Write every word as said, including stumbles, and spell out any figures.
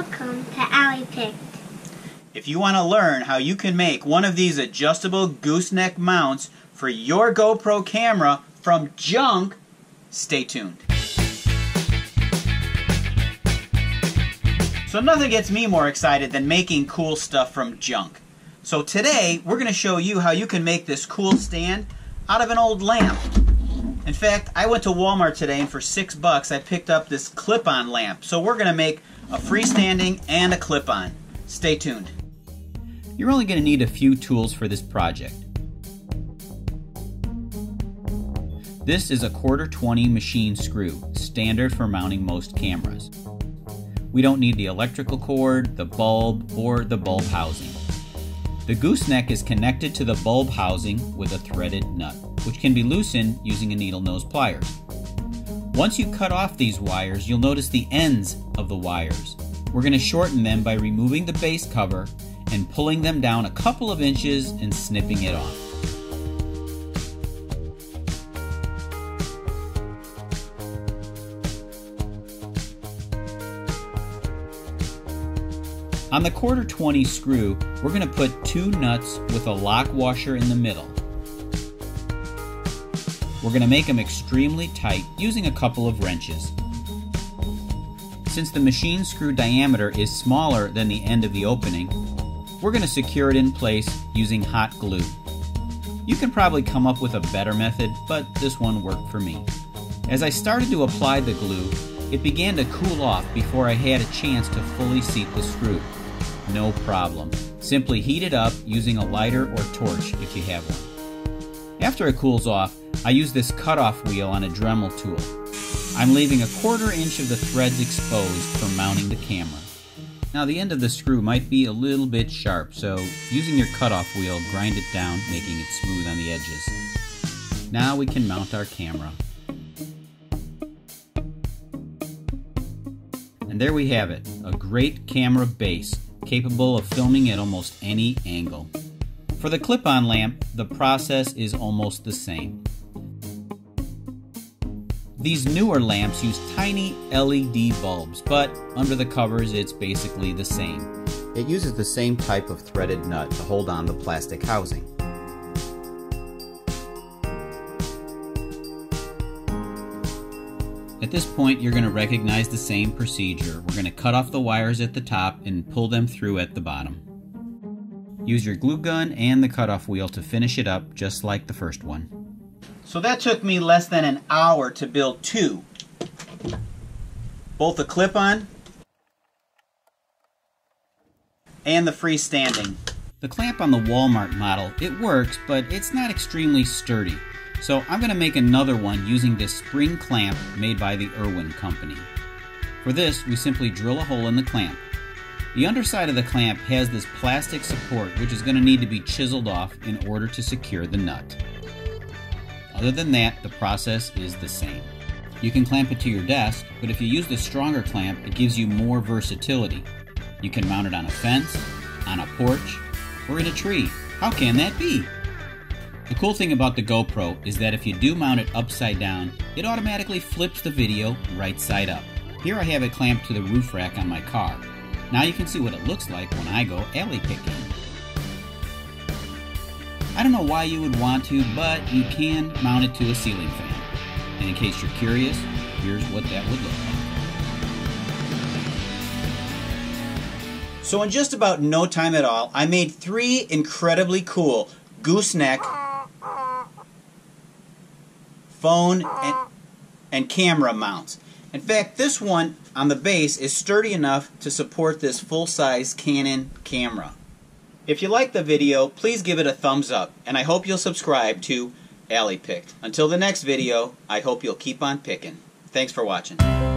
Welcome to Alley Picked. If you want to learn how you can make one of these adjustable gooseneck mounts for your GoPro camera from junk, stay tuned. So nothing gets me more excited than making cool stuff from junk. So today, we're going to show you how you can make this cool stand out of an old lamp. In fact, I went to Walmart today and for six bucks I picked up this clip-on lamp. So we're going to make a freestanding and a clip-on. Stay tuned. You're only going to need a few tools for this project. This is a quarter twenty machine screw, standard for mounting most cameras. We don't need the electrical cord, the bulb, or the bulb housing. The gooseneck is connected to the bulb housing with a threaded nut, which can be loosened using a needle nose pliers. Once you cut off these wires, you'll notice the ends of the wires. We're going to shorten them by removing the base cover and pulling them down a couple of inches and snipping it off. On the quarter twenty screw, we're going to put two nuts with a lock washer in the middle. We're going to make them extremely tight using a couple of wrenches. Since the machine screw diameter is smaller than the end of the opening, we're going to secure it in place using hot glue. You can probably come up with a better method, but this one worked for me. As I started to apply the glue, it began to cool off before I had a chance to fully seat the screw. No problem. Simply heat it up using a lighter or torch if you have one. After it cools off, I use this cutoff wheel on a Dremel tool. I'm leaving a quarter inch of the threads exposed for mounting the camera. Now the end of the screw might be a little bit sharp, so using your cutoff wheel, grind it down, making it smooth on the edges. Now we can mount our camera. And there we have it, a great camera base, capable of filming at almost any angle. For the clip-on lamp, the process is almost the same. These newer lamps use tiny L E D bulbs, but under the covers it's basically the same. It uses the same type of threaded nut to hold on the plastic housing. At this point, you're going to recognize the same procedure. We're going to cut off the wires at the top and pull them through at the bottom. Use your glue gun and the cutoff wheel to finish it up just like the first one. So that took me less than an hour to build two. Both the clip-on and the freestanding. The clamp on the Walmart model, it works, but it's not extremely sturdy. So I'm going to make another one using this spring clamp made by the Irwin Company. For this, we simply drill a hole in the clamp. The underside of the clamp has this plastic support which is going to need to be chiseled off in order to secure the nut. Other than that, the process is the same. You can clamp it to your desk, but if you use the stronger clamp, it gives you more versatility. You can mount it on a fence, on a porch, or in a tree. How can that be? The cool thing about the GoPro is that if you do mount it upside down, it automatically flips the video right side up. Here I have it clamped to the roof rack on my car. Now you can see what it looks like when I go alley picking. I don't know why you would want to, but you can mount it to a ceiling fan. And in case you're curious, here's what that would look like. So in just about no time at all, I made three incredibly cool gooseneck phone and, and camera mounts. In fact, this one on the base is sturdy enough to support this full-size Canon camera. If you like the video, please give it a thumbs up, and I hope you'll subscribe to Alley Picked. Until the next video, I hope you'll keep on picking. Thanks for watching.